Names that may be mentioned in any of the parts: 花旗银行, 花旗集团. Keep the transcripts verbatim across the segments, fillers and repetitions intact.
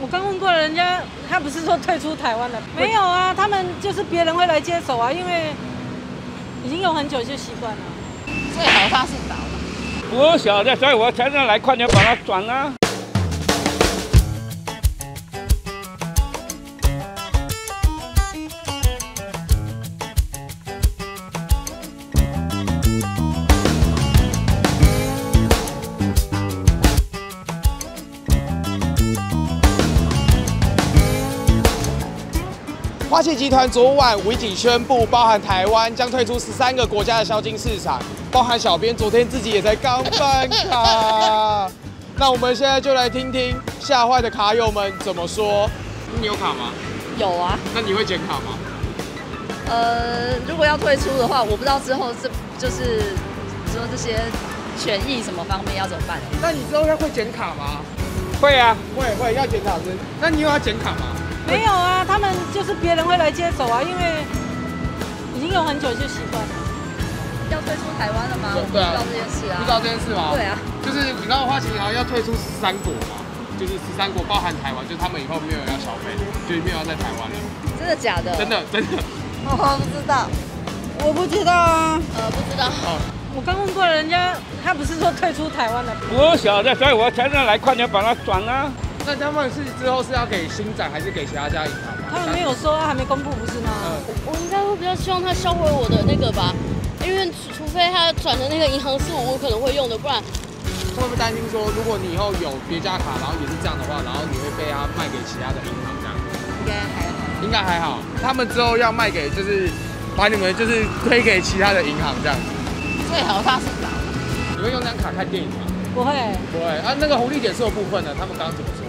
我刚问过人家，他不是说退出台湾了？没有啊，他们就是别人会来接手啊，因为已经有很久就习惯了。最好他是倒了。我晓得，所以我才能来，快点把它转啊。 花旗集团昨晚无预警宣布，包含台湾将退出十三个国家的消金市场，包含小编昨天自己也才刚办卡。那我们现在就来听听吓坏的卡友们怎么说。你有卡吗？有啊。那你会剪卡吗？呃，如果要退出的话，我不知道之后这就是说这些权益什么方面要怎么办。那你之后要会剪卡吗？会啊，会会要剪卡子。那你有要剪卡吗？ 没有啊，他们就是别人会来接手啊，因为已经有很久就习惯了。要退出台湾了吗？对啊，不知道这件事啊。不知道这件事吗？对啊。就是你知道花旗银行要退出十三国吗？就是十三国包含台湾，就是他们以后没有要消费，就是没有要在台湾了。真的假的？真的真的。我不知道，我不知道啊。呃，不知道。哦、我刚问过人家，他不是说退出台湾了？我晓得，所以我才能来，快点把它转啊。 那他们是之后是要给新展还是给其他家银行？他们没有说，还没公布，不是吗？嗯、我应该会比较希望他销毁我的那个吧，因为除非他转的那个银行是我可能会用的，不然会不会担心说，如果你以后有别家卡，然后也是这样的话，然后你会被他卖给其他的银行这样？应该还好，应该还好。他们之后要卖给就是把你们就是推给其他的银行这样子。最好他是倒。你会用这张卡看电影吗？不会，不会啊。那个红利点数的部分呢？他们刚刚怎么说？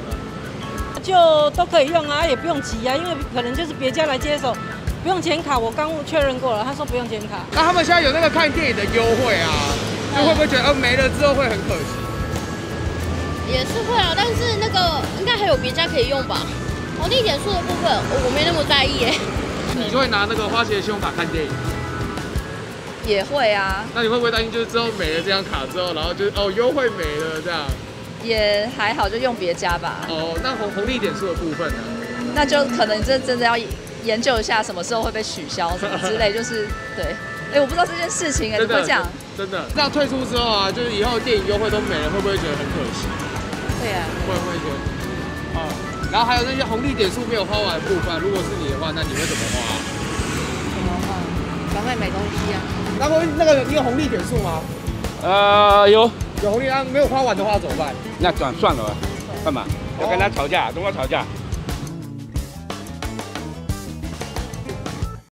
就都可以用啊，也不用急啊，因为可能就是别家来接手，不用剪卡。我刚确认过了，他说不用剪卡。那、啊、他们现在有那个看电影的优惠啊，那会不会觉得呃、啊、没了之后会很可惜？也是会啊，但是那个应该还有别家可以用吧？哦，那点数的部分我没那么在意哎、欸。你就会拿那个花旗的信用卡看电影？也会啊。那你会不会担心就是之后没了这张卡之后，然后就是哦优惠没了这样？ 也还好，就用别家吧。哦，那红红利点数的部分呢？那就可能真真的要研究一下什么时候会被取消什么之类，就是对。哎、欸，我不知道这件事情哎、欸，怎么讲？真的，这样退出之后啊，就是以后电影优惠都没了，会不会觉得很可惜？对啊，会不会觉得？哦，然后还有那些红利点数没有花完的部分，如果是你的话，那你会怎么花？怎么花？赶快买东西啊！然后那个你有红利点数吗？呃，有。 有红利啊，没有花完的话怎么办？那转算了，干嘛？要跟他吵架，跟我吵架。